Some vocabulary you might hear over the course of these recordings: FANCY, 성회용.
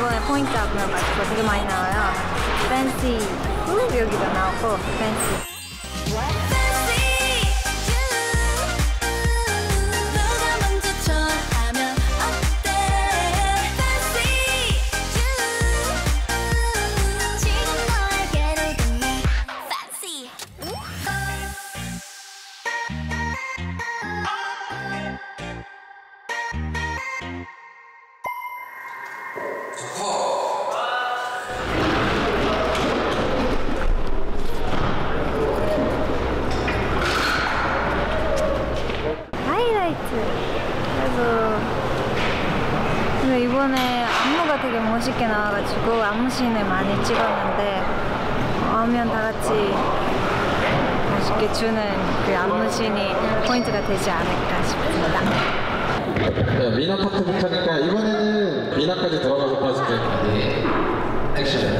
깔끔하게 포인트하고요. 맛있고 되게 많이 나와요. Fancy. 여기도 나오고 Fancy. 그래서 이번에 안무가 되게 멋있게 나와가지고 안무씬을 많이 찍었는데 오면 다같이 멋있게 주는 그 안무씬이 포인트가 되지 않을까 싶습니다. 네, 미나 파트부터 하니까 이번에는 미나까지 들어가서 봐줄게요. 네, 액션!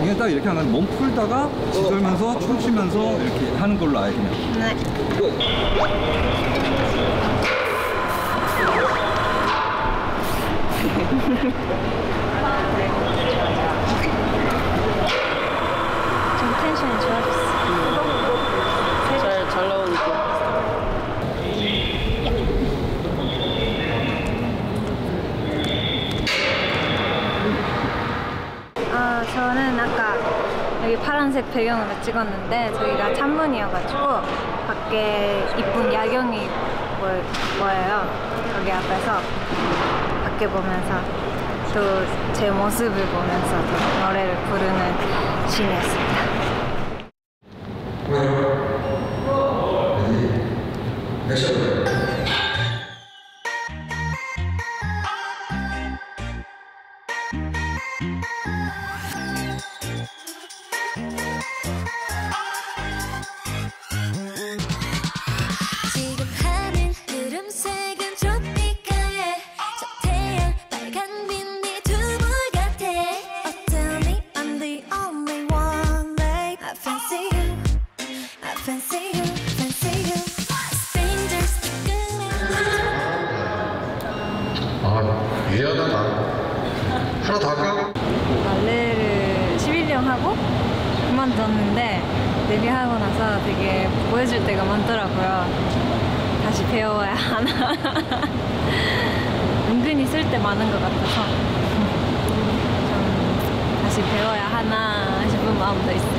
이게 딱 이렇게 하면 몸 풀다가 지돌면서 춤추면서 이렇게 하는 걸로 아예 그냥. 네. 좀 텐션이 좋아졌어. 잘 나오니까. 저는 아까 여기 파란색 배경으로 찍었는데 저기가 창문이어가지고 밖에 이쁜 야경이 보여요. 여기 앞에서 밖에 보면서 또 그 제 모습을 보면서도 노래를 부르는 신이었습니다. 발레를 11년 하고 그만뒀는데 데뷔하고 나서 되게 보여줄 때가 많더라고요. 다시 배워야 하나. 은근히 쓸 때 많은 것 같아서 좀 다시 배워야 하나 싶은 마음도 있어요.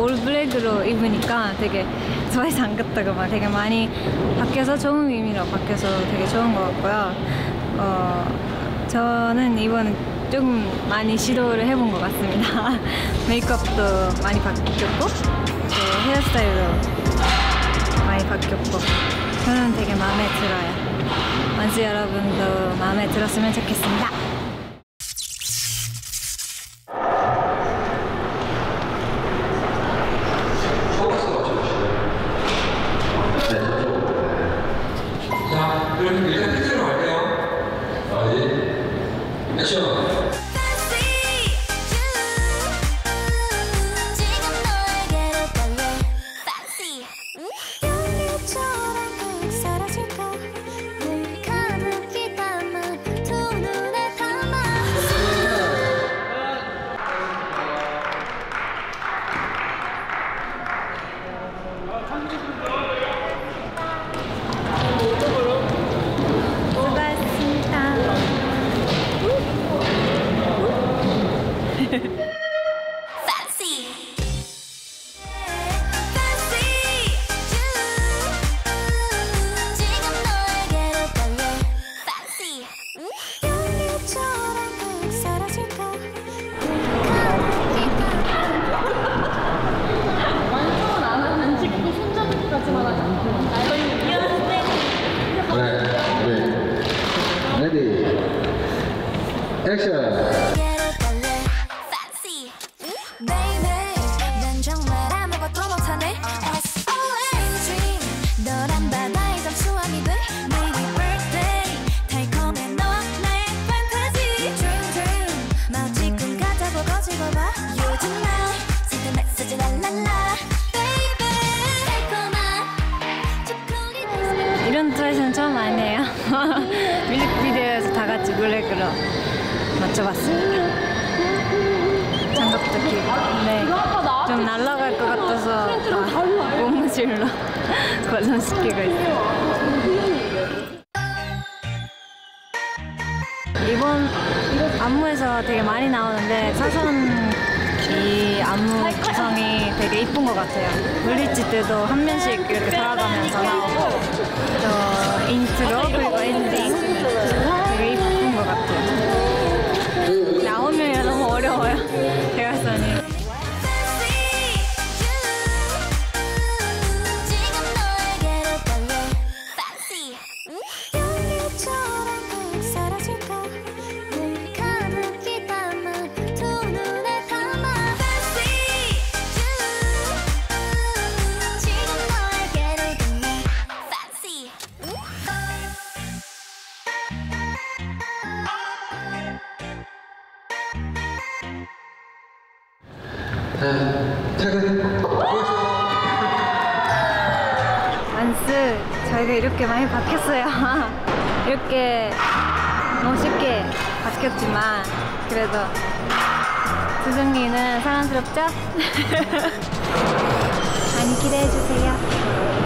올블랙으로 입으니까 되게 스와이스 안 같다고 막 되게 많이 바뀌어서 좋은 의미로 바뀌어서 되게 좋은 것 같고요. 저는 이번에 좀 많이 시도를 해본 것 같습니다. 메이크업도 많이 바뀌었고 헤어스타일도 많이 바뀌었고 저는 되게 마음에 들어요. 완수 여러분도 마음에 들었으면 좋겠습니다. 이런 트라이는 처음 아니에요. 뮤직비디오에서 다 같이 블랙으로 맞춰봤습니다. 장갑도 끼고 근데 좀 날아갈 것 같아서 고무줄로 고정시키고 있어요. 이번 안무에서 되게 많이 나오는데 사선 이 안무 구성이 되게 예쁜 것 같아요. 물리치 때도 한 면씩 이렇게 돌아가면서 나오고 또 인트로 그리고 엔딩 되게 예쁜 것 같아요. 나오면 너무 어려워요. 대각선이. 완스 저희가 이렇게 많이 바뀌었어요. 이렇게 멋있게 바뀌었지만 그래도 수정이는 사랑스럽죠? 많이 기대해주세요.